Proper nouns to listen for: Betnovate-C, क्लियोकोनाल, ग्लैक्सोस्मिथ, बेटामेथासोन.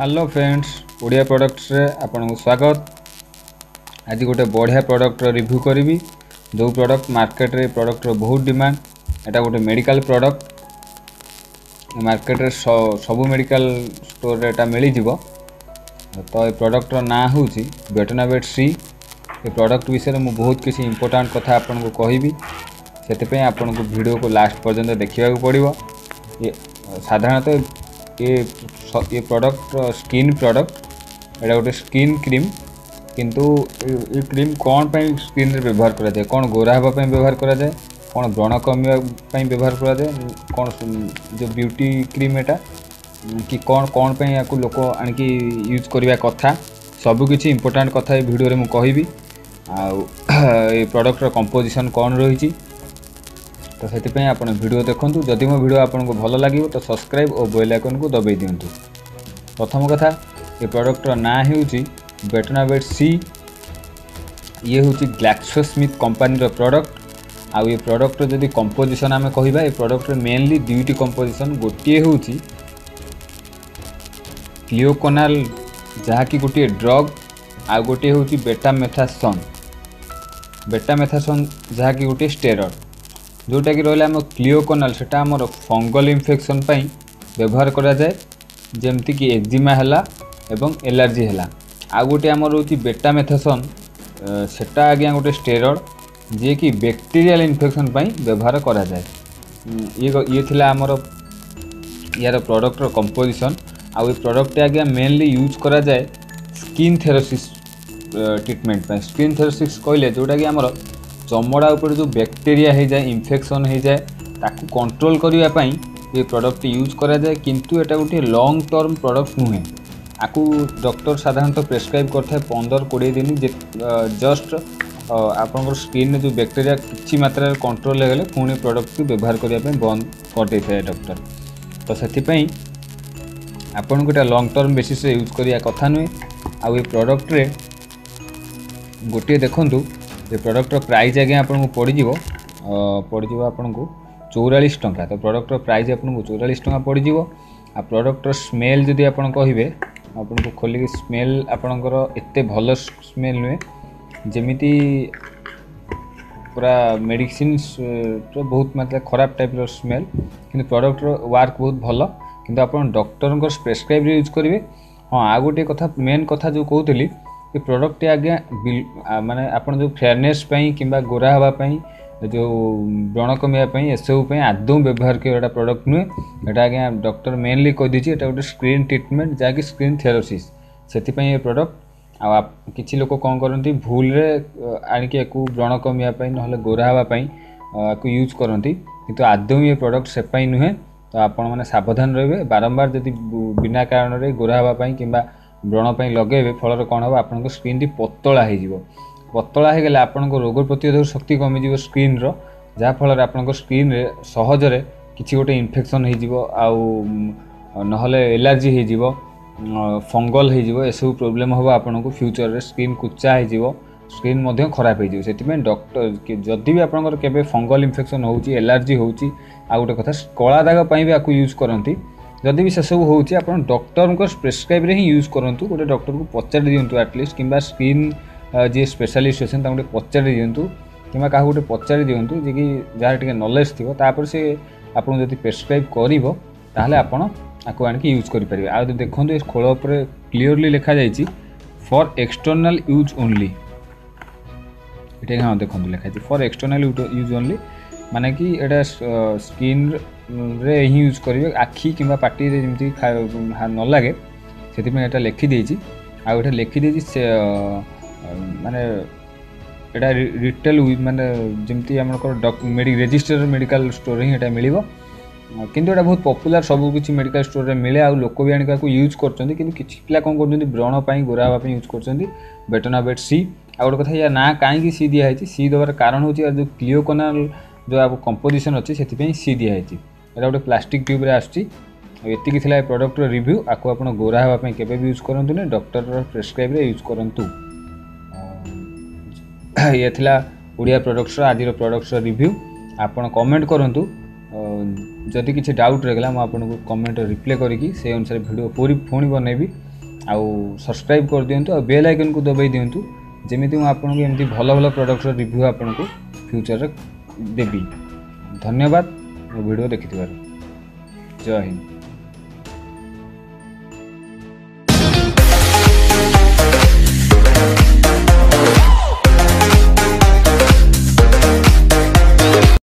Hello friends Odia products रे आपन को स्वागत। आज गोटे बढ़िया प्रोडक्ट रिव्यू करी जो प्रोडक्ट मार्केट रे प्रोडक्ट रो बहुत डिमांड। एटा गोटे मेडिकल प्रोडक्ट मार्केट रे सबु मेडिकल स्टोर रे एटा मिली जिवो। तो ए प्रोडक्ट रो ना होउची बेटनोवेट-सी। ए प्रोडक्ट विषय रे मु बहुत किसी इंपोर्टेंट कथा आपन को कहबी, सेते पे आपन को वीडियो को लास्ट पर्यंत देखिबा को पड़िवो। ये साधारणतः ये प्रोडक्ट स्किन प्रोडक्ट एटा गोटे स्किन क्रीम, किंतु ये क्रीम कौन पाई स्किन रे व्यवहार करा जाए, कौन गोरा हेबा पाई व्यवहार करा जाए, कौन व्रण कमिया पाई व्यवहार करा जाए, कौन जो ब्यूटी क्रीम एटा कि कौन कौन पाई याकू लोक आनकी यूज करिवा कथा सब किछि इंपोर्टेंट कथा ए वीडियो रे मु कहिबी। आ ए प्रोडक्ट रो कंपोजिशन कौन रहिछि तो सेति पे आपण वीडियो देखंतु। जदि मो वीडियो आपन को भल लागिवो तो सब्सक्राइब और बेल आइकन को दबाई दियंतु। प्रथम कथा ए प्रोडक्ट रो ना हेउची बेटनोवेट-सी। ये हेउची ग्लैक्सोस्मिथ कंपनी रो प्रोडक्ट। आ ये प्रोडक्ट रो जदि कंपोजिशन आमे कहिबा, ए प्रोडक्ट रे मेनली दुईटी कंपोजिशन, गोटिए हेउची क्लियोकोनाल जहा कि गोटिए ड्रग, आ गोटिए हेउची बेटामेथासोन, बेटामेथासोन जहा कि गोटिए स्टेरॉइड, जोटा कि रहा आम क्लियोकोनाल सेटा आमर फंगल इन्फेक्शन पाई व्यवहार करा जाए, जेमती कि एक्जिमा हला एवं एलर्जी हला। आ गोटे आमर होची बेटामेथासोन सेटा आगे गोटे स्टेरॉइड जे कि बैक्टीरियल इन्फेक्शन पाई व्यवहार करा जाए। ये थिला आमर यार प्रोडक्ट रो कंपोजिशन। आ ये प्रोडक्ट आगे मेनली यूज करा जाए स्किन थेरोसिस ट्रीटमेंट पाई। स्किन थेरोसिस कहले जोटा कि आमर चमड़ा उपर जो बैक्टेरिया हो जाए इन्फेक्शन हो जाए ताकू कंट्रोल करिया पई ये प्रोडक्ट यूज करा जाए, किंतु एटा गोटे लॉन्ग टर्म प्रोडक्ट नुहे। आकू डॉक्टर साधारणतः प्रेस्क्राइब करथे 15-20 दिन जस्ट आपन स्किन में जो बैक्टेरिया किछि मात्रा कंट्रोल हो गले पुणी प्रोडक्ट को व्यवहार करिया पई बंद कर देथे डॉक्टर। तो सेति पई आपन गोटा लॉन्ग टर्म बेसिस रे यूज करिया कथा नुहे। आ ये प्रोडक्ट रे गोटे देखंतु ये प्रोडक्ट प्राइस आगे आपन को पड़ीज आपन को 44 टंका। तो प्रोडक्ट प्राइस आपन को 44 टंका पड़ीज। आ प्रोडक्ट स्मेल जदि आपन कहिबे आपन को खोली स्मेल आपनकर एते भल स्मेल नुहे जेमिति पूरा मेडिसिन बहुत मतलब खराब टाइप रो स्मेल, कि प्रोडक्ट वर्क बहुत भल, किंतु आपन डॉक्टर को प्रेस्क्राइब यूज करिवे। हां आ गोटे कथा मेन कथा जो कहतली ये प्रोडक्ट आज्ञा माने आपन जो फेयरनेस पई किबा गोरा हवा पई जो व्रण कमिया पई एसबू आदौ व्यवहार किया प्रोडक्ट नुहे। एटा आज्ञा डॉक्टर मेनली कह दीजिए एटा गोटे स्क्रीन ट्रीटमेंट जा कि स्क्रीन थेरोसिस से प्रोडक्ट। आ किछि लोक कोन करंती भूल रे आनिके एकु व्रण कमिया पई न होले गोरा हवा पई को यूज करंती, किंतु आदौ ये प्रोडक्ट से पई नुहे। तो आपण माने सावधान रहबे, बारंबार जदि बिना कारण रे गोरा हवा पई किबा व्रण पर लगे फल कौन हम आप स्किन पतला हो पतला आपण रोग प्रतिरोधक शक्ति कमिज स्किन रहा, आपण स्किन सहजरे किसी गोटे इन्फेक्शन हो ना एलर्जी हो फंगल हो प्रोब्लेम हम आपन को फ्यूचर रे स्किन कुचा हो स्किन खराब हो। डॉक्टर जदि भी आपंकर के फंगल इन्फेक्शन होलर्जी हो गोटे कथा कला दाग भी आपको यूज करती, जदि भी सेसबू होती डॉक्टर को प्रेस्क्राइब रे ही यूज करूँ। गोटे डॉक्टर को पचार दिंतु एटलिस्ट किंबा स्किन जी स्पेशलिस्ट अच्छे गोटे पचार दिंतु किंबा क्या गोटे पचार दिंतु जे कि जहाँ नॉलेज थी तापर से आपन जदि प्रेस्क्राइब करिवो ताहले आपण आकु आनकी यूज करि परिबे। आ देखंतु ए खोल ऊपर क्लियरली लिखा जाइछि फॉर एक्सटर्नल यूज ओनली। एटा हाँ देखंतु लिखा जाइछि फॉर एक्सटर्नल यूज ओनली, माने कि एटा स्किन रे ही यूज करेंगे आखि कि पार्टी जमी न लगे से लिखिदे। आगे लिखिदे माने एटा रिटेल माने जमी आम रेजिस्टर्ड मेडिकल स्टोर हिंसा मिल, किंतु एटा बहुत पॉपुलर सब किसी मेडिकल स्टोर रे मिले। आ लोक भी आनिका यूज करछन, किंतु किछि पिला कोन करछन व्रण पाई गोरा हवा पाई यूज करछन बेटनोवेट-सी। आ गोटे कथा या ना काईकि सी दिया है, सी दबार कारण होची जो क्लियोकोनाल जो आप कंपोजिशन अच्छे से दिया है। ये गोटे प्लास्टिक ट्यूब रे आसची। एतिकी थिला प्रोडक्ट रिव्यू। आपको आपन गोरा हवा पे केबे भी यूज करंतु ने, डॉक्टर प्रेस्क्राइब रे यूज करंतु। ये थिला ओडिया प्रोडक्ट्स आज प्रोडक्ट्स रिव्यू। आपन कमेंट करंतु जदि किसी डाउट रहिगला म आपन को कमेंट रिप्लाई करिकि से अनुसार वीडियो पूरी पुणी बनैबी। सब्सक्राइब कर दियंतु आ बेल आइकन को दबाई दियंतु जेमिति मु आपन को एमती भलो भलो प्रोडक्ट रिव्यू आपन को फ्यूचर रे देबी। धन्यवाद वीडियो देखिथिबार। जय हिंद।